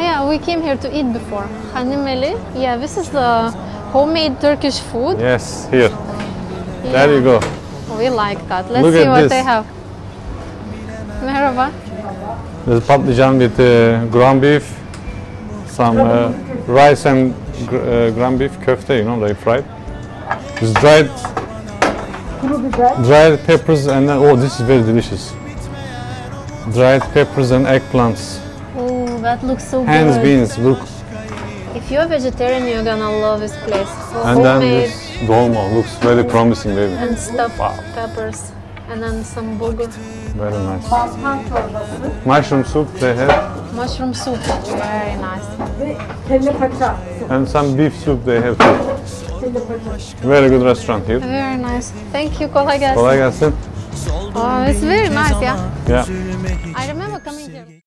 Yeah, we came here to eat before. Hanimeli. Yeah, this is the homemade Turkish food. Yes, here. Yeah. There you go. We like that. Let's Look see what this. They have. Merhaba. There's patlıcan with ground beef, some rice and ground beef köfte, you know, they fried. It's dried peppers and then, oh, this is very delicious. Dried peppers and eggplants. Oh, that looks so Hands good. Beans, look. If you're a vegetarian, you're gonna love this place. So and then this dolma looks very promising, baby. And stuffed peppers. And then some bulgur. Very nice. Mushroom soup they have. Mushroom soup, very nice. And some beef soup they have too. Very good restaurant here. Very nice. Thank you, Kolay gelsin. Kolay gelsin. Oh, it's very nice, yeah. Yeah. I remember coming here.